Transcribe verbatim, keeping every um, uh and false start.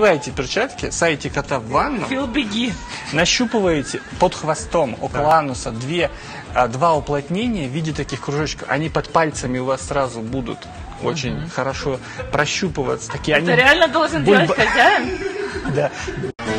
Надеваете перчатки, садите кота в ванну, Фил, беги. Нащупываете под хвостом, около да. ануса, две, а, два уплотнения в виде таких кружочков. Они под пальцами у вас сразу будут очень угу. хорошо прощупываться. Такие, это они реально должен бульба... делать хозяин? Да.